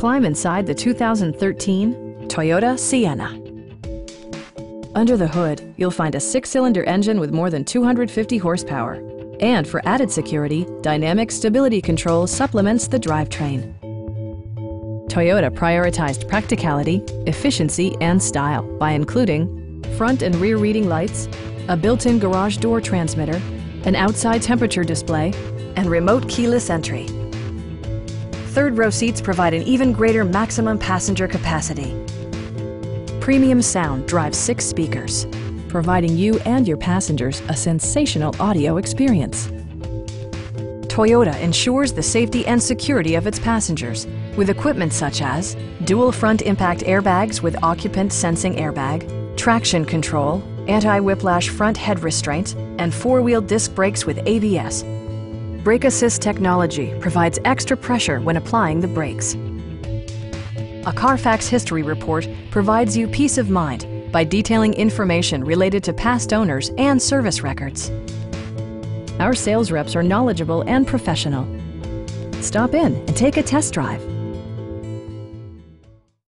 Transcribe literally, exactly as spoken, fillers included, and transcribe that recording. Climb inside the two thousand thirteen Toyota Sienna. Under the hood, you'll find a six-cylinder engine with more than two hundred fifty horsepower. And for added security, Dynamic Stability Control supplements the drivetrain. Toyota prioritized practicality, efficiency, and style by including front and rear reading lights, a built-in garage door transmitter, an outside temperature display, and remote keyless entry. Third row seats provide an even greater maximum passenger capacity. Premium sound drives six speakers, providing you and your passengers a sensational audio experience. Toyota ensures the safety and security of its passengers with equipment such as dual front impact airbags with occupant sensing airbag, traction control, anti-whiplash front head restraints, and four-wheel disc brakes with A B S. Brake assist technology provides extra pressure when applying the brakes. A Carfax history report provides you peace of mind by detailing information related to past owners and service records. Our sales reps are knowledgeable and professional. Stop in and take a test drive.